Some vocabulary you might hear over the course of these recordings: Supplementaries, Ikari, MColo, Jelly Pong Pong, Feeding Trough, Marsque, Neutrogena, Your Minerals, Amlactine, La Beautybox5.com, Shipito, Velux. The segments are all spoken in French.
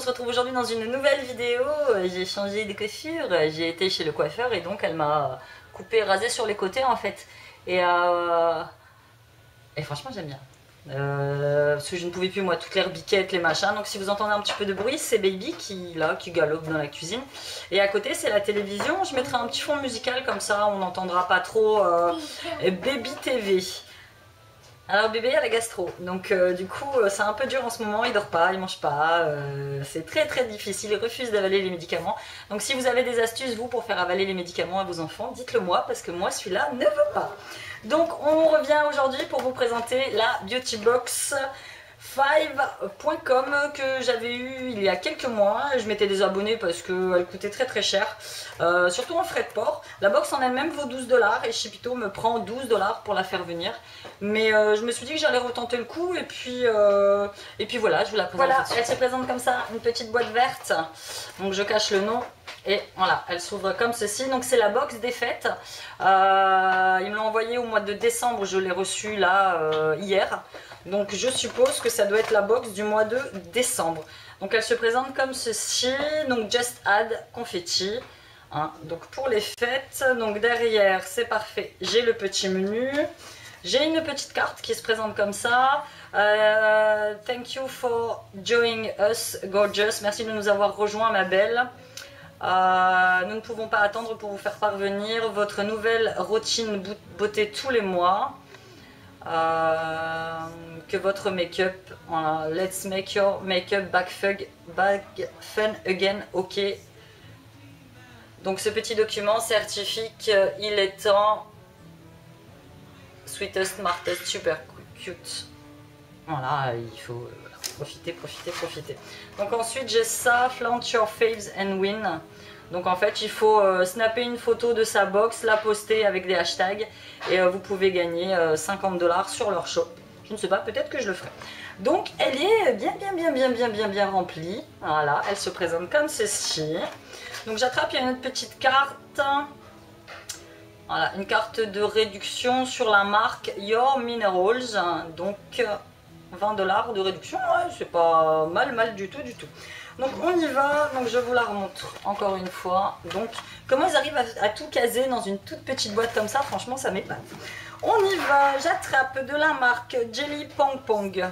on se retrouve aujourd'hui dans une nouvelle vidéo. J'ai changé de coiffure, j'ai été chez le coiffeur et donc elle m'a coupé, rasé sur les côtés en fait. Et franchement j'aime bien. Parce que je ne pouvais plus moi toutes les rebiquettes, les machins. Donc si vous entendez un petit peu de bruit, c'est Baby qui galope dans la cuisine. Et à côté c'est la télévision. Je mettrai un petit fond musical comme ça on n'entendra pas trop Baby TV. Alors bébé a la gastro, donc du coup c'est un peu dur en ce moment, il dort pas, il mange pas, c'est très difficile, il refuse d'avaler les médicaments. Donc si vous avez des astuces vous pour faire avaler les médicaments à vos enfants, dites-le moi parce que moi celui-là ne veut pas. Donc on revient aujourd'hui pour vous présenter la Beautybox5.com que j'avais eu il y a quelques mois. Je m'étais désabonnée parce qu'elle coûtait très cher, surtout en frais de port. La box en elle-même vaut 12 $ et Shipito me prend 12 $ pour la faire venir. Mais je me suis dit que j'allais retenter le coup et puis voilà, je vous la présente. Voilà, elle se présente comme ça, une petite boîte verte. Donc je cache le nom. Et voilà, elle s'ouvre comme ceci. Donc c'est la box des fêtes. Ils me l'ont envoyée au mois de décembre. Je l'ai reçue là hier. Donc je suppose que ça doit être la box du mois de décembre. Donc elle se présente comme ceci. Donc Just Add Confetti. Hein, donc pour les fêtes. Donc derrière c'est parfait. J'ai le petit menu. J'ai une petite carte qui se présente comme ça. Thank you for joining us, gorgeous. Merci de nous avoir rejoints, ma belle. Nous ne pouvons pas attendre pour vous faire parvenir votre nouvelle routine beauté tous les mois. Que votre make-up, voilà, let's make your make-up back fun again, ok. Donc ce petit document certifie qu'il est temps. Sweetest, smartest, super cute. Voilà, il faut profiter. Donc ensuite j'ai ça, flaunt your faves and win. Donc en fait il faut snapper une photo de sa box, la poster avec des hashtags et vous pouvez gagner 50 $ sur leur shop. Je ne sais pas, peut-être que je le ferai. Donc elle est bien remplie. Voilà, elle se présente comme ceci. Donc j'attrape, il y a une autre petite carte. Voilà, une carte de réduction sur la marque Your Minerals. Donc 20 $ de réduction, ouais, c'est pas mal du tout. Donc on y va, donc je vous la remontre encore une fois. Donc comment ils arrivent à tout caser dans une toute petite boîte comme ça, franchement ça m'épate. On y va, j'attrape de la marque Jelly Pong Pong.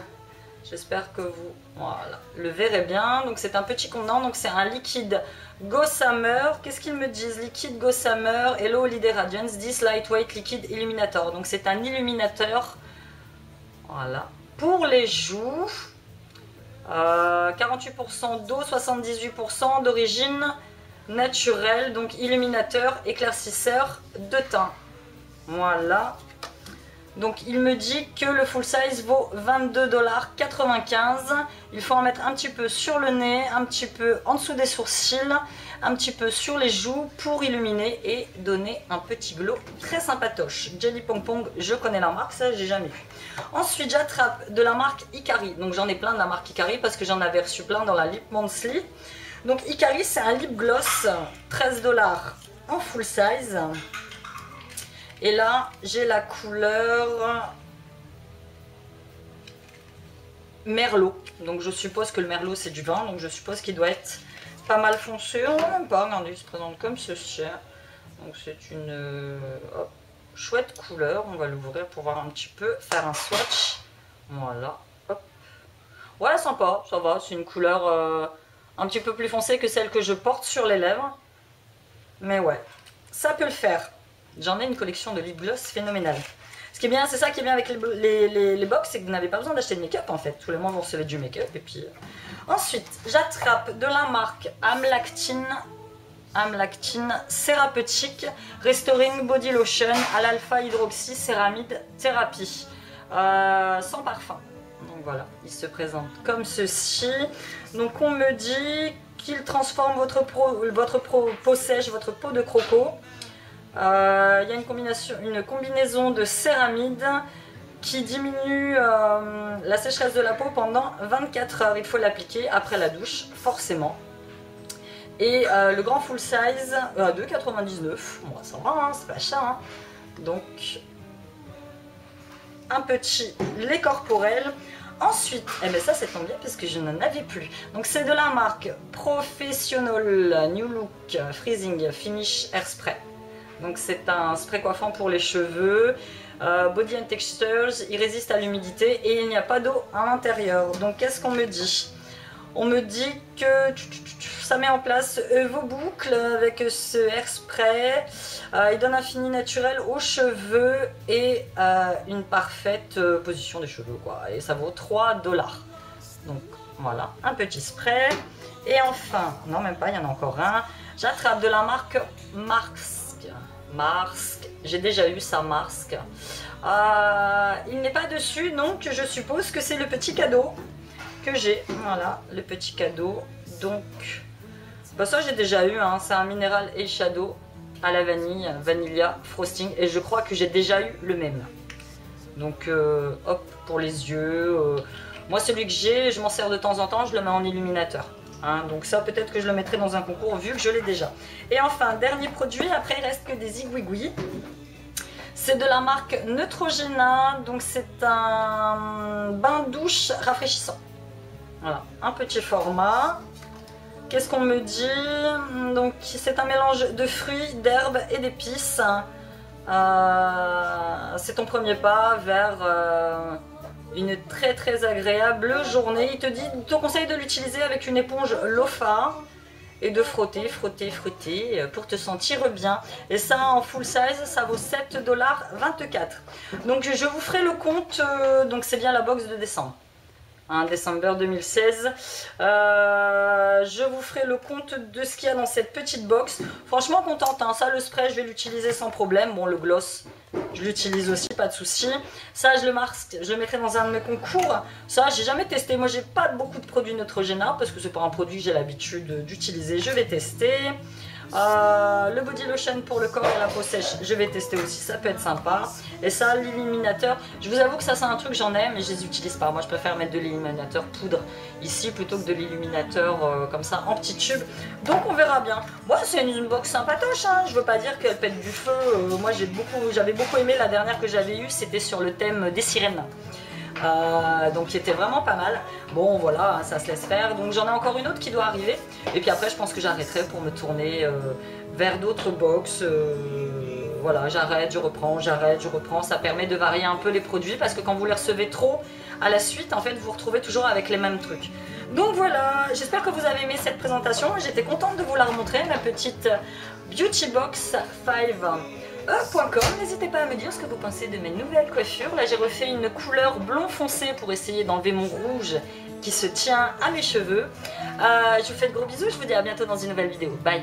J'espère que vous voilà, le verrez bien. Donc c'est un petit contenant, donc c'est un liquide Go Summer. Qu'est-ce qu'ils me disent? Liquide Go Summer, Hello Holiday Radiance, 10 Lightweight Liquid Illuminator. Donc c'est un illuminateur, voilà. Pour les joues, 48% d'eau, 78% d'origine naturelle, donc illuminateur, éclaircisseur de teint. Voilà. Donc il me dit que le full size vaut 22,95 $. Il faut en mettre un petit peu sur le nez, un petit peu en dessous des sourcils, un petit peu sur les joues pour illuminer et donner un petit glow très sympatoche. Jelly Pong Pong, je connais la marque, ça j'ai jamais vu. Ensuite j'attrape de la marque Ikari. Donc j'en ai plein de la marque Ikari parce que j'en avais reçu plein dans la Lip Monthly. Donc Ikari c'est un lip gloss, 13 $ en full size. Et là j'ai la couleur Merlot. Donc je suppose que le Merlot c'est du vin, donc je suppose qu'il doit être pas mal foncé, on ne même pas, regardez, il se présente comme ceci. Donc c'est une chouette couleur, on va l'ouvrir pour voir un petit peu, faire un swatch. Voilà, hop. Ouais, sympa, ça va, c'est une couleur un petit peu plus foncée que celle que je porte sur les lèvres. Mais ouais, ça peut le faire. J'en ai une collection de lip gloss phénoménale. Ce qui est bien, c'est ça qui est bien avec les box, c'est que vous n'avez pas besoin d'acheter de make-up en fait. Tous les mois vous recevez du make-up et puis... Ensuite, j'attrape de la marque Amlactine Thérapeutique Restoring Body Lotion à l'alpha hydroxy céramide thérapie. Sans parfum. Donc voilà, il se présente comme ceci. Donc on me dit qu'il transforme votre peau sèche, votre peau de croco. Il y a une combinaison de céramide qui diminue la sécheresse de la peau pendant 24 heures. Il faut l'appliquer après la douche, forcément. Et le grand full size, 2,99 €. Bon, ça va, hein, c'est pas cher. Hein. Donc, un petit lait corporel. Ensuite, eh bien ça c'est tombé parce que je n'en avais plus. Donc c'est de la marque Professional New Look Freezing Finish Hair Spray. Donc c'est un spray coiffant pour les cheveux, Body and Textures, il résiste à l'humidité et il n'y a pas d'eau à l'intérieur. Donc qu'est-ce qu'on me dit? On me dit que ça met en place vos boucles avec ce hairspray. Il donne un fini naturel aux cheveux et une parfaite position des cheveux, quoi. Et ça vaut 3 $. Donc voilà, un petit spray. Et enfin, non même pas, il y en a encore un. J'attrape de la marque Marsque. J'ai déjà eu ça, Marsque. Il n'est pas dessus, donc je suppose que c'est le petit cadeau que j'ai. Voilà, le petit cadeau. Donc, bah ça j'ai déjà eu, hein. C'est un minéral et shadow à la vanille, vanilla frosting. Et je crois que j'ai déjà eu le même. Donc, hop, pour les yeux. Moi, celui que j'ai, je m'en sers de temps en temps, je le mets en illuminateur. Hein, donc ça peut-être que je le mettrai dans un concours vu que je l'ai déjà. Et enfin, dernier produit, après il reste que des igouigouis. C'est de la marque Neutrogena, donc c'est un bain douche rafraîchissant. Voilà, un petit format. Qu'est-ce qu'on me dit? Donc c'est un mélange de fruits, d'herbes et d'épices. C'est ton premier pas vers... une très très agréable journée. Il te conseille de l'utiliser avec une éponge Lofa et de frotter pour te sentir bien. Et ça en full size, ça vaut 7,24 $. Donc je vous ferai le compte, donc c'est bien la box de décembre. Hein, décembre 2016. Je vous ferai le compte de ce qu'il y a dans cette petite box. Franchement contente, hein. Ça le spray je vais l'utiliser sans problème. Bon, le gloss je l'utilise aussi, pas de souci. Ça je le mettrai dans un de mes concours. Ça j'ai jamais testé, moi j'ai pas beaucoup de produits Neutrogena parce que c'est pas un produit que j'ai l'habitude d'utiliser. Je vais tester. Le body lotion pour le corps et la peau sèche, je vais tester aussi, ça peut être sympa. Et ça, l'illuminateur, je vous avoue que ça c'est un truc j'en ai mais je les utilise pas. Moi je préfère mettre de l'illuminateur poudre ici plutôt que de l'illuminateur comme ça en petit tube. Donc on verra bien. Moi c'est une box sympatoche, hein. Je veux pas dire qu'elle pète du feu. Moi j'avais beaucoup aimé la dernière que j'avais eue, c'était sur le thème des sirènes. Donc qui était vraiment pas mal. Bon voilà, ça se laisse faire. Donc j'en ai encore une autre qui doit arriver. Et puis après je pense que j'arrêterai pour me tourner vers d'autres box. Voilà, j'arrête, je reprends, j'arrête, je reprends. Ça permet de varier un peu les produits parce que quand vous les recevez trop à la suite, en fait vous vous retrouvez toujours avec les mêmes trucs. Donc voilà, j'espère que vous avez aimé cette présentation. J'étais contente de vous la remontrer, ma petite Beautybox5.com. N'hésitez pas à me dire ce que vous pensez de mes nouvelles coiffures. Là j'ai refait une couleur blond foncé pour essayer d'enlever mon rouge qui se tient à mes cheveux. Je vous fais de gros bisous, je vous dis à bientôt dans une nouvelle vidéo. Bye.